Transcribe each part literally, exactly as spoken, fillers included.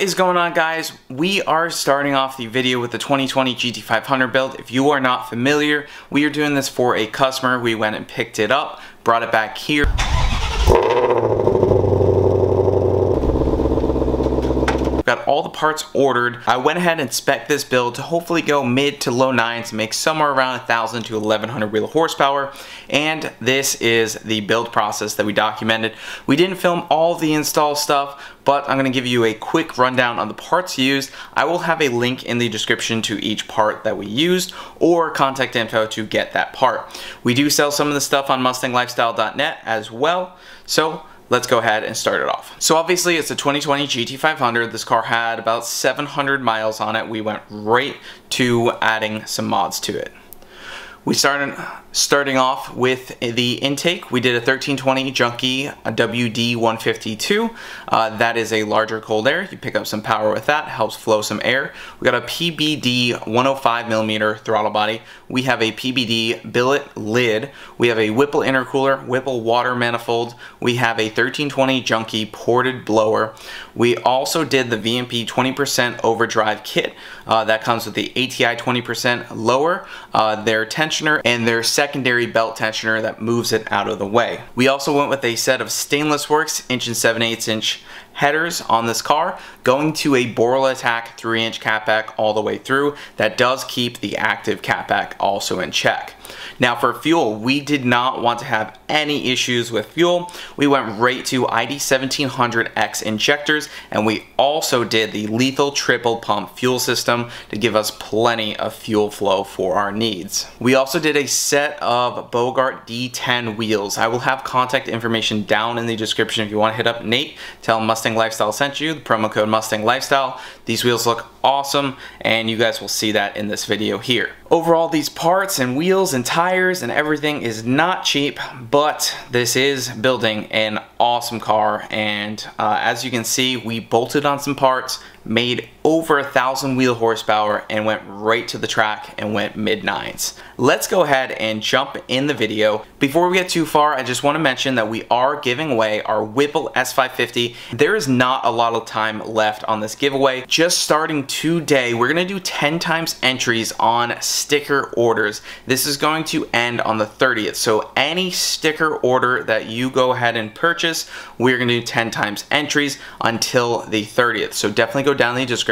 What is going on, guys? We are starting off the video with the twenty twenty G T five hundred build. If you are not familiar, we are doing this for a customer. We went and picked it up, brought it back here. Got all the parts ordered. I went ahead and spec this build to hopefully go mid to low nines, make somewhere around one thousand to eleven hundred wheel horsepower. And this is the build process that we documented. We didn't film all the install stuff, but I'm gonna give you a quick rundown on the parts used. I will have a link in the description to each part that we used or contact info to get that part. We do sell some of the stuff on mustang lifestyle dot net as well. So let's go ahead and start it off. So obviously it's a twenty twenty G T five hundred. This car had about seven hundred miles on it. We went right to adding some mods to it. We started starting off with the intake. We did a thirteen twenty Junkie, a W D one fifty-two. Uh, that is a larger cold air. You pick up some power with that, helps flow some air. We got a P B D one oh five millimeter throttle body. We have a P B D billet lid. We have a Whipple intercooler, Whipple water manifold. We have a thirteen twenty Junkie ported blower. We also did the V M P twenty percent overdrive kit. Uh, that comes with the A T I twenty percent lower, uh, their tensioner, and their secondary belt tensioner that moves it out of the way. We also went with a set of Stainless Works inch and seven eighths inch headers on this car, going to a Borla Atak three inch catback all the way through. That does keep the active catback also in check. Now for fuel, we did not want to have any issues with fuel. We went right to I D seventeen hundred X injectors, and we also did the Lethal triple pump fuel system to give us plenty of fuel flow for our needs. We also did a set of Bogart D ten wheels. I will have contact information down in the description if you want to hit up Nate, tell him Mustang Lifestyle sent you, the promo code Mustang Lifestyle. These wheels look awesome, and you guys will see that in this video here. Overall, these parts and wheels and tires and everything is not cheap, but this is building an awesome car. And uh, as you can see, we bolted on some parts, made over a thousand wheel horsepower, and went right to the track and went mid nines. Let's go ahead and jump in the video. Before we get too far, I just want to mention that we are giving away our Whipple S five fifty. There is not a lot of time left on this giveaway. Just starting today, we're gonna do ten times entries on sticker orders. This is going to end on the thirtieth. So any sticker order that you go ahead and purchase, we're gonna do ten times entries until the thirtieth. So definitely go down in the description.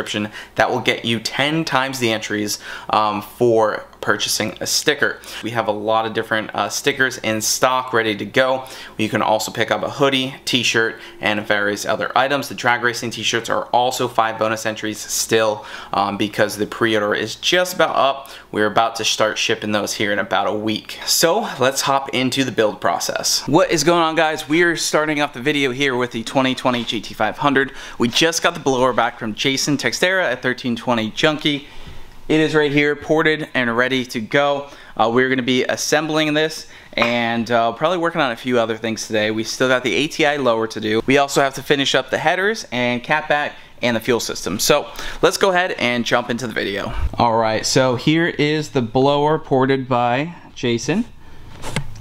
That will get you ten times the entries um, for purchasing a sticker. We have a lot of different uh, stickers in stock ready to go. You can also pick up a hoodie, t-shirt, and various other items. The drag racing t-shirts are also five bonus entries still um, because the pre-order is just about up. We're about to start shipping those here in about a week. So let's hop into the build process. What is going on, guys? We are starting off the video here with the twenty twenty G T five hundred. We just got the blower back from Jason Textera at thirteen twenty Junkie. It is right here, ported and ready to go. Uh, we're gonna be assembling this and uh, probably working on a few other things today. We still got the A T I lower to do. We also have to finish up the headers and catback and the fuel system. So let's go ahead and jump into the video. All right, so here is the blower ported by Jason.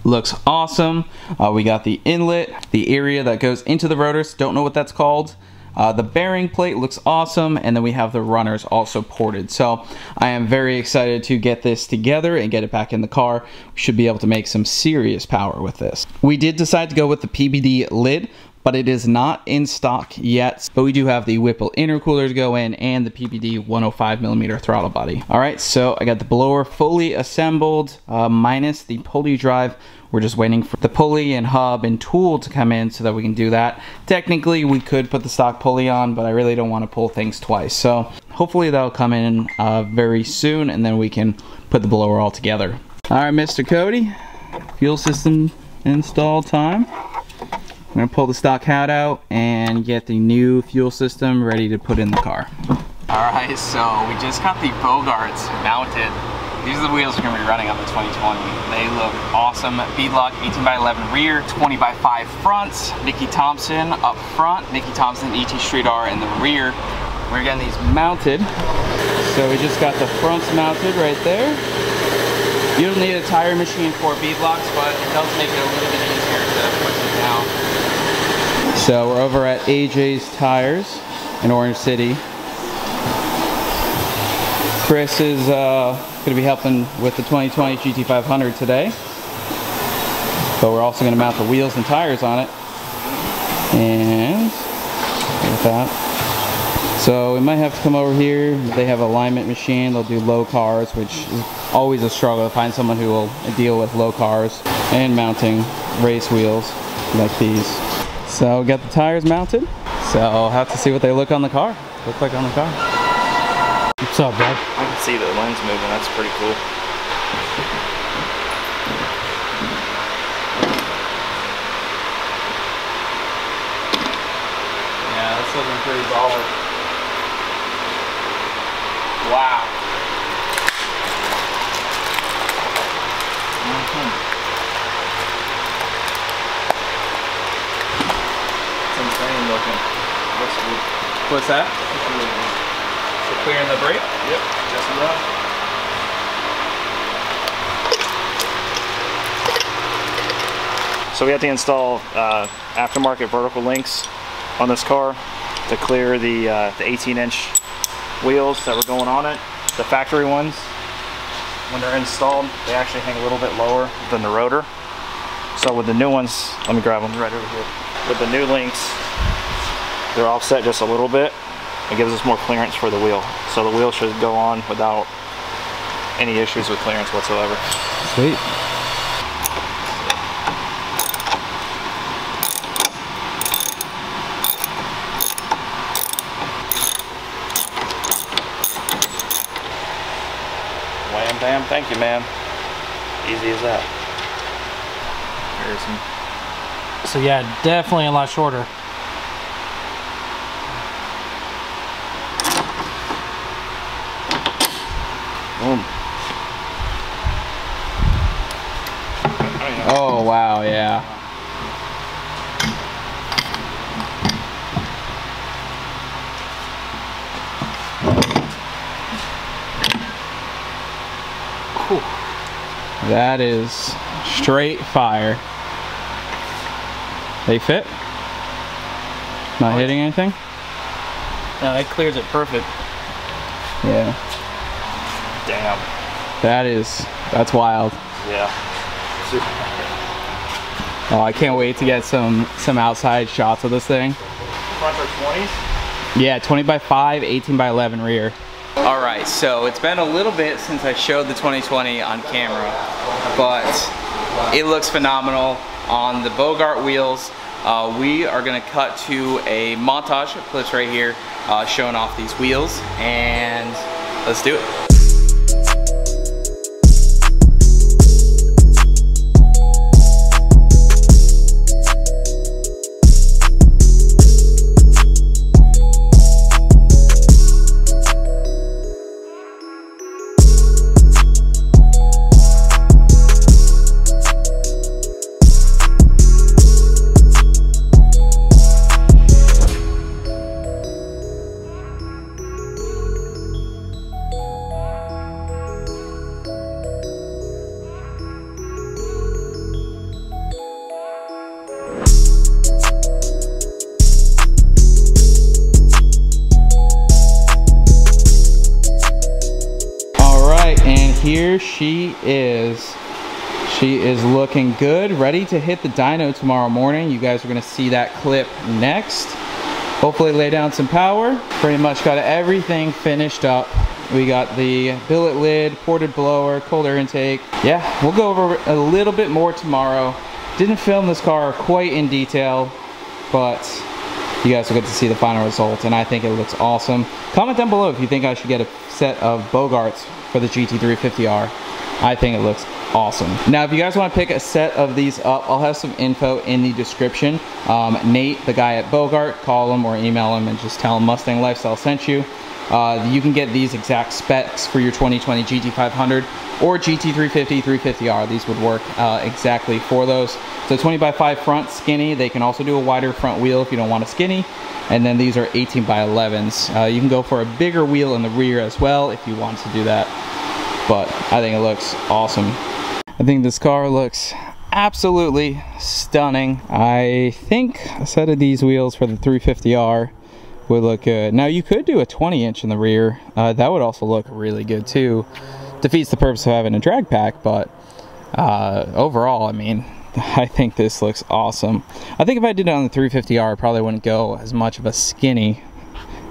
Looks awesome. Uh, we got the inlet, the area that goes into the rotors. Don't know what that's called. Uh, the bearing plate looks awesome, and then we have the runners also ported. So I am very excited to get this together and get it back in the car. We should be able to make some serious power with this. We did decide to go with the P B D lid, but it is not in stock yet. But we do have the Whipple intercooler to go in and the P B D one oh five millimeter throttle body. All right, so I got the blower fully assembled, uh, minus the pulley drive. We're just waiting for the pulley and hub and tool to come in so that we can do that. Technically, we could put the stock pulley on, but I really don't want to pull things twice. So hopefully that'll come in uh, very soon, and then we can put the blower all together. All right, Mister Cody, fuel system install time. I'm gonna pull the stock hat out and get the new fuel system ready to put in the car. All right, so we just got the Bogarts mounted. These are the wheels we're gonna be running on the twenty twenty. They look awesome. Beadlock eighteen by eleven rear, twenty by five fronts. Mickey Thompson up front, Mickey Thompson E T Street R in the rear. We're getting these mounted. So we just got the fronts mounted right there. You don't need a tire machine for beadlocks, but it does make it a little bit easier to push it down. So we're over at A J's Tires. in Orange City. Chris is uh, going to be helping with the twenty twenty G T five hundred today. But we're also going to mount the wheels and tires on it. And with that. So we might have to come over here. They have alignment machine. They'll do low cars, which is always a struggle to find someone who will deal with low cars and mounting race wheels like these. So got the tires mounted. So I'll have to see what they look on the car. Look like on the car. What's up, bud? I can see the lens moving. That's pretty cool. Looking pretty solid. Wow. Mm-hmm. It's insane looking. Looks good. What's that? It's really good. So clearing the brake? Yep, just enough. So we have to install uh, aftermarket vertical links on this car to clear the uh, the eighteen inch wheels that were going on it. The factory ones, when they're installed, they actually hang a little bit lower than the rotor. So with the new ones, let me grab them right over here. With the new links, they're offset just a little bit. It gives us more clearance for the wheel. So the wheel should go on without any issues with clearance whatsoever. Sweet. Damn, thank you, man. Easy as that. Some... So yeah, definitely a lot shorter. Boom. Oh wow, yeah. That is straight fire. They fit? Not oh, hitting anything? No, that clears it perfect. Yeah. Damn. That is, that's wild. Yeah. Super. Oh, I can't wait to get some, some outside shots of this thing. Front are twenties? Yeah, twenty by five, eighteen by eleven rear. Alright, so it's been a little bit since I showed the twenty twenty on camera, but it looks phenomenal on the Bogart wheels. Uh, we are going to cut to a montage of clips right here uh, showing off these wheels, and let's do it. Here she is. She is looking good, ready to hit the dyno tomorrow morning. You guys are gonna see that clip next. Hopefully lay down some power. Pretty much got everything finished up. We got the billet lid, ported blower, cold air intake. Yeah, we'll go over a little bit more tomorrow. Didn't film this car quite in detail, but you guys will get to see the final result, and I think it looks awesome. Comment down below if you think I should get a set of Bogarts for the G T three fifty R. I think it looks awesome. Now, if you guys want to pick a set of these up, I'll have some info in the description. Um, Nate, the guy at Bogart, call him or email him and just tell him Mustang Lifestyle sent you. Uh, you can get these exact specs for your twenty twenty G T five hundred or G T three fifty, three fifty R. These would work uh, exactly for those. So twenty by five front, skinny. They can also do a wider front wheel if you don't want a skinny. And then these are eighteen by elevens. Uh, you can go for a bigger wheel in the rear as well if you want to do that. But I think it looks awesome. I think this car looks absolutely stunning. I think a set of these wheels for the three fifty R would look good. Now you could do a twenty inch in the rear. Uh, that would also look really good too. Defeats the purpose of having a drag pack, but uh, overall, I mean, I think this looks awesome. I think if I did it on the three fifty R, I probably wouldn't go as much of a skinny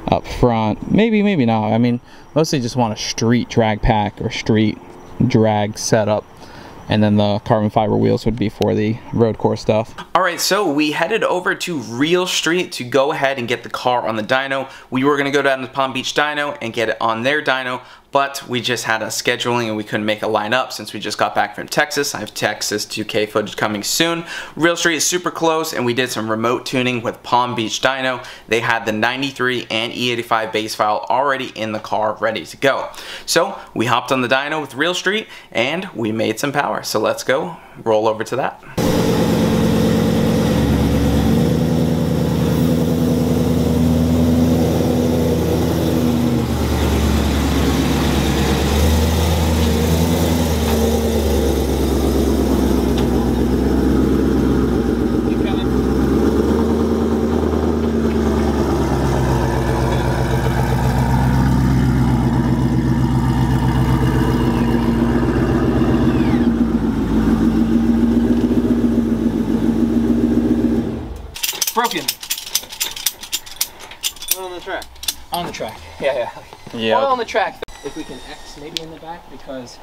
up front. Maybe, maybe not. I mean, mostly just want a street drag pack or street drag setup. And then the carbon fiber wheels would be for the road course stuff. All right, so we headed over to Real Street to go ahead and get the car on the dyno. We were gonna go down to Palm Beach Dyno and get it on their dyno, but we just had a scheduling and we couldn't make a line up since we just got back from Texas. I have Texas two K footage coming soon. Real Street is super close, and we did some remote tuning with Palm Beach Dyno. They had the ninety-three and E eighty-five base file already in the car ready to go. So we hopped on the dyno with Real Street and we made some power. So let's go roll over to that. Broken. On the track. On the track. Yeah, yeah. Yeah. On the track. If we can X maybe in the back, because.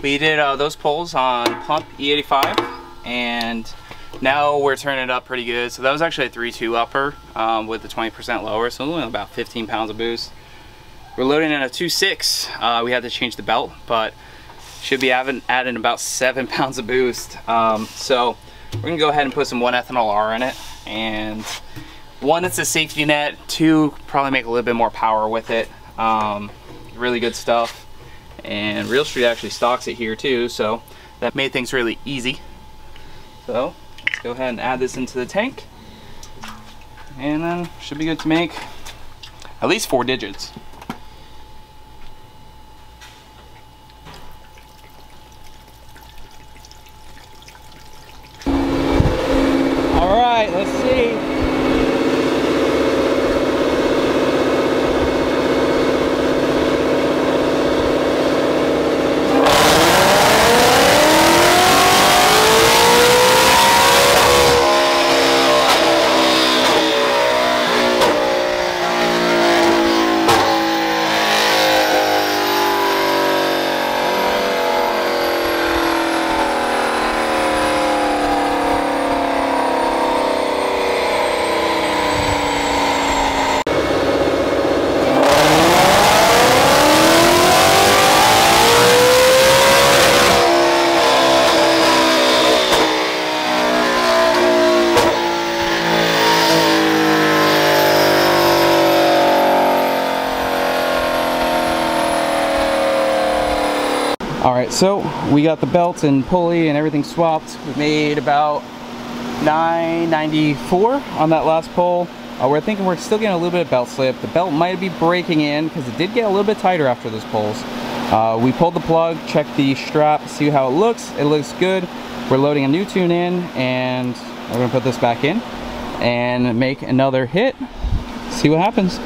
We did uh, those poles on pump E eighty-five, and now we're turning it up pretty good. So that was actually a three two upper um, with the twenty percent lower, so only about fifteen pounds of boost. We're loading in a two six. Uh, we had to change the belt, but should be adding, adding about seven pounds of boost. Um, so we're gonna go ahead and put some one ethanol R in it, and one, it's a safety net. Two, probably make a little bit more power with it. Um, really good stuff. And Real Street actually stocks it here too, so that made things really easy. So let's go ahead and add this into the tank, and then should be good to make at least four digits. All right, let's see. Alright, so we got the belt and pulley and everything swapped. We made about nine ninety-four on that last pull. Uh, we're thinking we're still getting a little bit of belt slip. The belt might be breaking in because it did get a little bit tighter after those pulls. Uh, we pulled the plug, checked the strap, see how it looks. It looks good. We're loading a new tune in, and we're going to put this back in and make another hit. See what happens.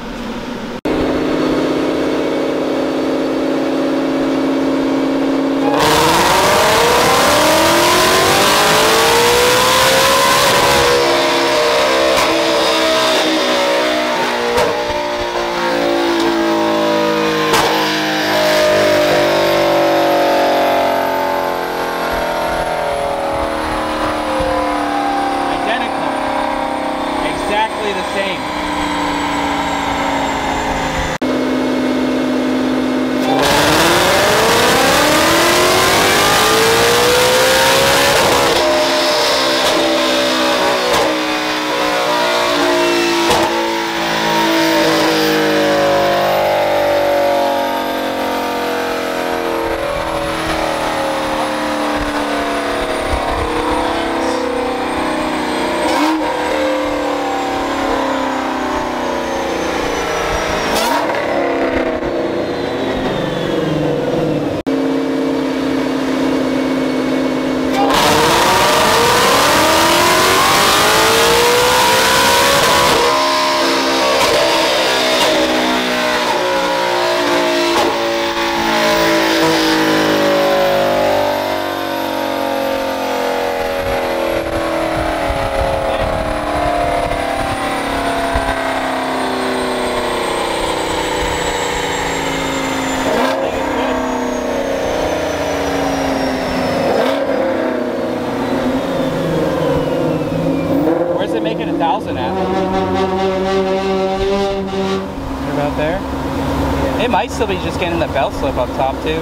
might still be just getting the belt slip up top too.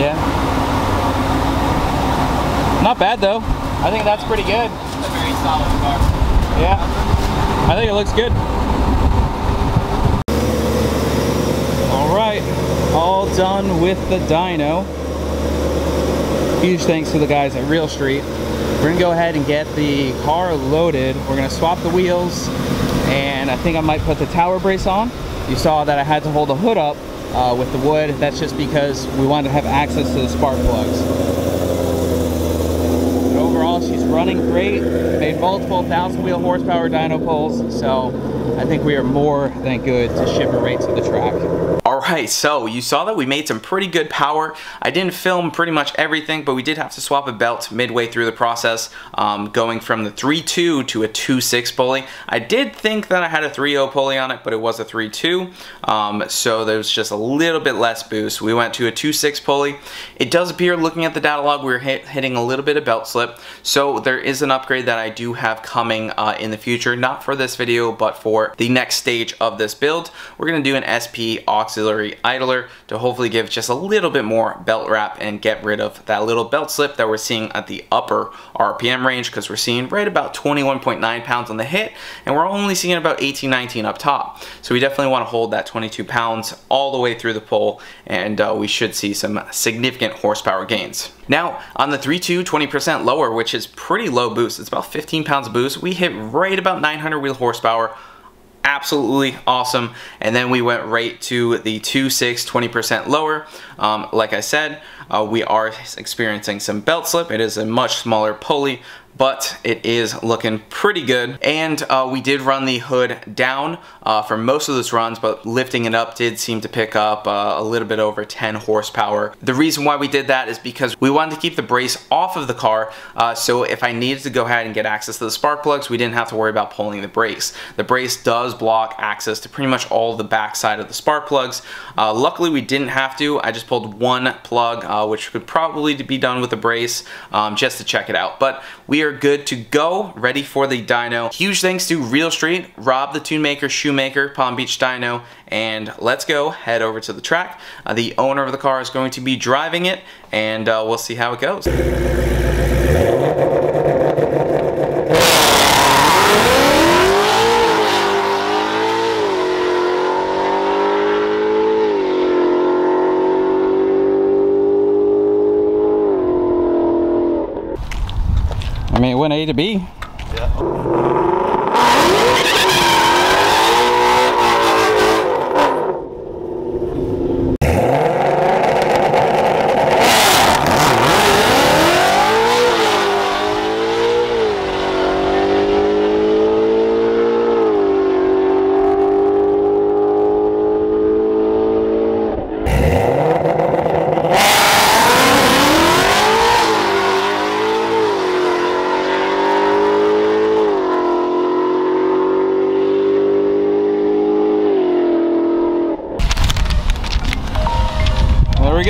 Yeah. Not bad though. I think that's pretty good. A very solid car. Yeah. I think it looks good. Alright. All done with the dyno. Huge thanks to the guys at Real Street. We're gonna go ahead and get the car loaded. We're gonna swap the wheels, and I think I might put the tower brace on. You saw that I had to hold the hood up uh, with the wood. That's just because we wanted to have access to the spark plugs. But overall, she's running great. Made multiple thousand wheel horsepower dyno pulls, so I think we are more than good to ship her right to the track. Alright, so you saw that we made some pretty good power. I didn't film pretty much everything, but we did have to swap a belt midway through the process, um, going from the three two to a two six pulley. I did think that I had a three oh pulley on it, but it was a three two, um, so there's just a little bit less boost. We went to a two six pulley. It does appear, looking at the data log, we were hit, hitting a little bit of belt slip, so there is an upgrade that I do have coming uh, in the future, not for this video, but for the next stage of this build. We're going to do an S P auxiliary idler to hopefully give just a little bit more belt wrap and get rid of that little belt slip that we're seeing at the upper R P M range, because we're seeing right about twenty-one point nine pounds on the hit and we're only seeing about eighteen, nineteen up top. So we definitely want to hold that twenty-two pounds all the way through the pull, and uh, we should see some significant horsepower gains. Now on the three two, twenty percent lower, which is pretty low boost. It's about fifteen pounds of boost. We hit right about nine hundred wheel horsepower. Absolutely awesome. And then we went right to the two six, twenty percent lower. Um, like I said, uh, we are experiencing some belt slip. It is a much smaller pulley, but it is looking pretty good. And uh, we did run the hood down uh, for most of those runs, but lifting it up did seem to pick up uh, a little bit over ten horsepower. The reason why we did that is because we wanted to keep the brace off of the car, uh, so if I needed to go ahead and get access to the spark plugs, we didn't have to worry about pulling the brace. The brace does block access to pretty much all the backside of the spark plugs. Uh, luckily we didn't have to. I just pulled one plug, uh, which could probably be done with the brace, um, just to check it out. But we are good to go, ready for the dyno. Huge thanks to Real Street, Rob the Tune Maker, Shoemaker, Palm Beach Dyno, and let's go head over to the track. Uh, the owner of the car is going to be driving it, and uh, we'll see how it goes. I mean, it went A to B.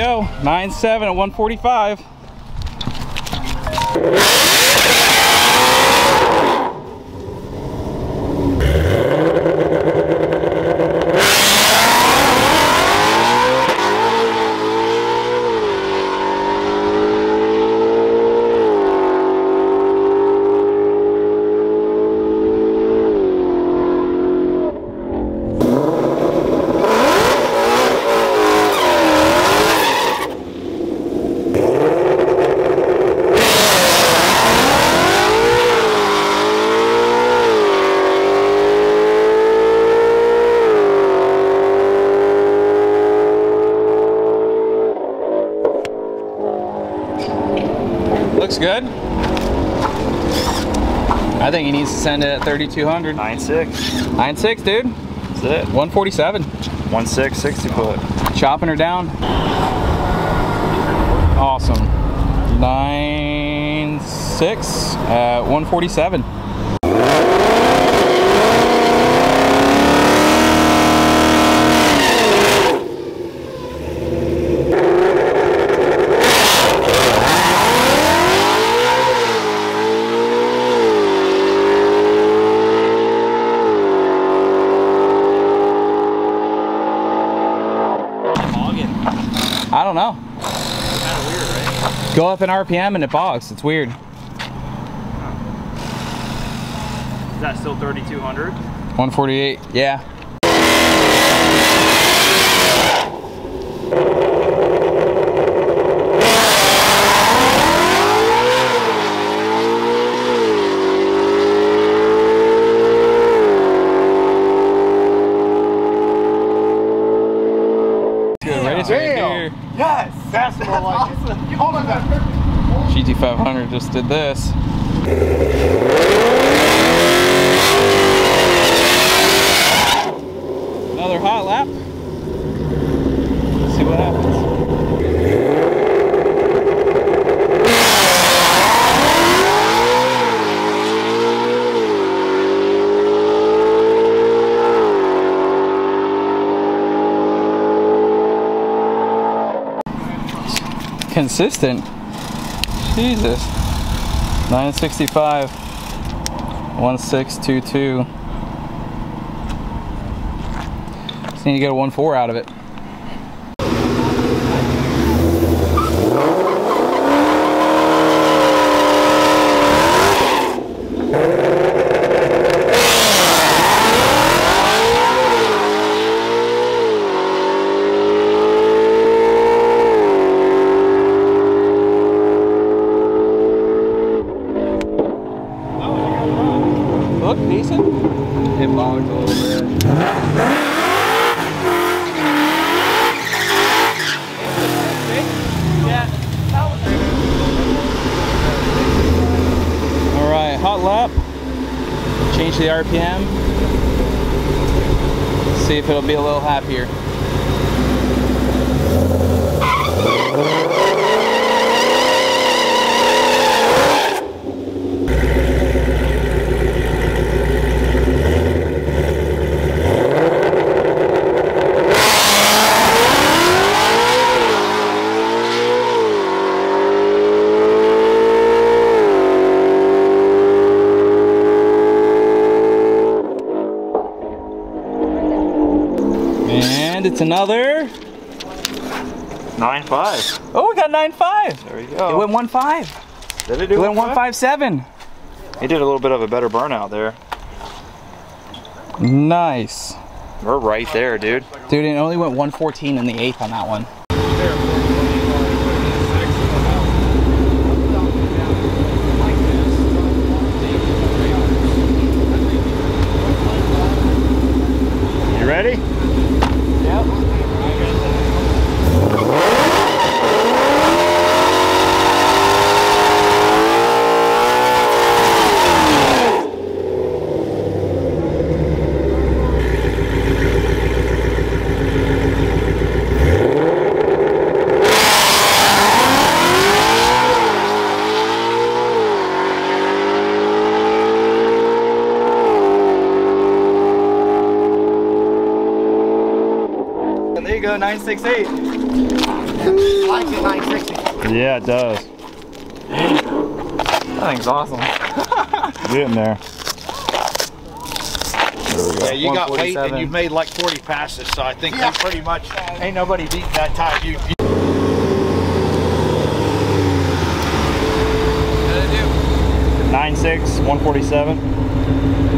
Go nine seven at one forty-five. Looks good. I think he needs to send it at thirty-two hundred. nine six. nine six, dude. That's it. one forty-seven. one six, sixty foot. Chopping her down. Awesome. nine six at one forty-seven. I don't know. It's kind of weird, right? Go up in R P M and it bogs. It's weird. Huh. Is that still thirty-two hundred? one forty-eight, yeah. Yes! That's what I like. Awesome. Hold on that. G T five hundred just did this. Another hot lap. Let's see what happens. Consistent. Jesus. nine sixty-five. one six two two. Just need to get a one four out of it. Change the R P M, see if it'll be a little happier. It's another nine five. Oh, we got nine five. There we go. It went one five. Did it do it? It went one five seven. It did a little bit of a better burnout there. Nice. We're right there, dude. Dude, it only went one fourteen in the eighth on that one. You ready? nine sixty-eight. I like it, nine sixty. Yeah, it does. That thing's awesome. Get in there. There we go. Yeah, you got weight and you've made like forty passes, so I think yeah. That's pretty much, ain't nobody beating that time. You, you nine six, one forty-seven.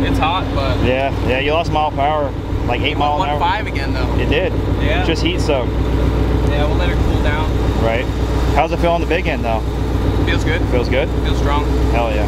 It's hot, but. Yeah, yeah, you lost mile power. Like eight mile an hour. one five again though. It did. Yeah. Just heat soaked. Yeah, we'll let it cool down. Right. How's it feel on the big end though? Feels good. Feels good? Feels strong. Hell yeah.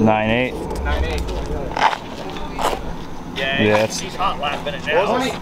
nine eight. nine eight. Yeah, yeah, he's hot lapping it now. Wasn't he?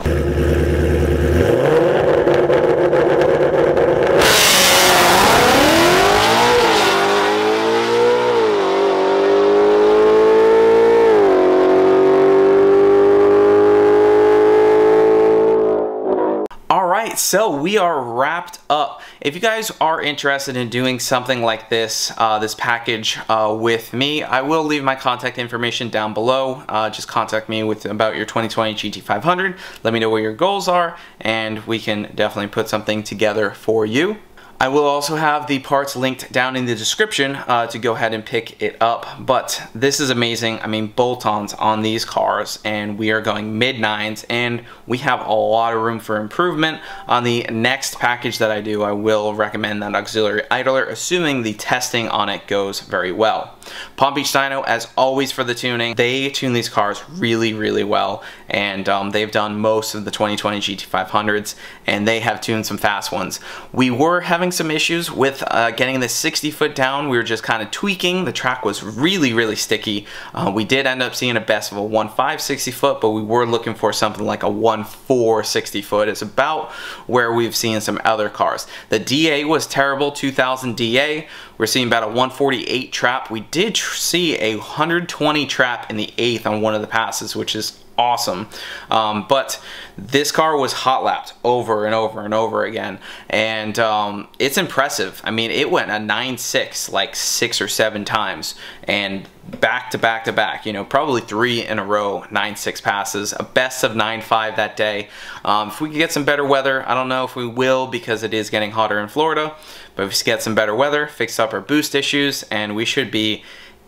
right, so we are wrapped up. If you guys are interested in doing something like this, uh, this package uh, with me, I will leave my contact information down below. Uh, just contact me with about your twenty twenty G T five hundred. Let me know what your goals are, and we can definitely put something together for you. I will also have the parts linked down in the description uh, to go ahead and pick it up, but this is amazing. I mean, bolt-ons on these cars, and we are going mid nines, and we have a lot of room for improvement. On the next package that I do, I will recommend that auxiliary idler, assuming the testing on it goes very well. Palm Beach Dyno, as always, for the tuning. They tune these cars really, really well, and um, they've done most of the twenty twenty G T five hundreds, and they have tuned some fast ones. We were having some issues with uh, getting the sixty foot down. We were just kind of tweaking. The track was really, really sticky. Uh, we did end up seeing a best of a one point five sixty foot, but we were looking for something like a one point four sixty foot. It's about where we've seen some other cars. The D A was terrible, two thousand D A. We're seeing about a one forty-eight trap. We did tr see a one twenty trap in the eighth on one of the passes, which is awesome. Um, but this car was hot lapped over and over and over again, and um, it's impressive. I mean, it went a nine six like six or seven times, and back to back to back, you know, probably three in a row, nine six passes, a best of nine five that day. Um, if we could get some better weather, I don't know if we will because it is getting hotter in Florida, but if we get some better weather, fix up our boost issues, and we should be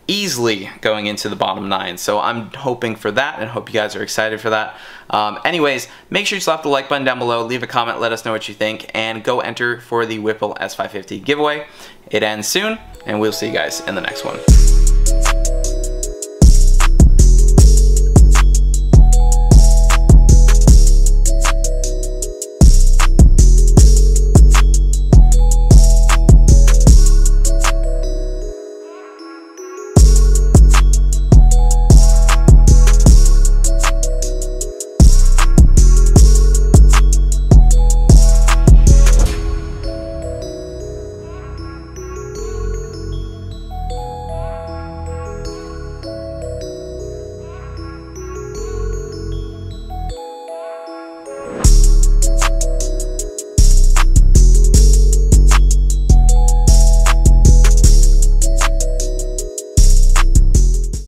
easily going into the bottom nine. So I'm hoping for that, and hope you guys are excited for that. Um, anyways, make sure you slap the like button down below, leave a comment, let us know what you think, and go enter for the Whipple S five fifty giveaway. It ends soon, and we'll see you guys in the next one.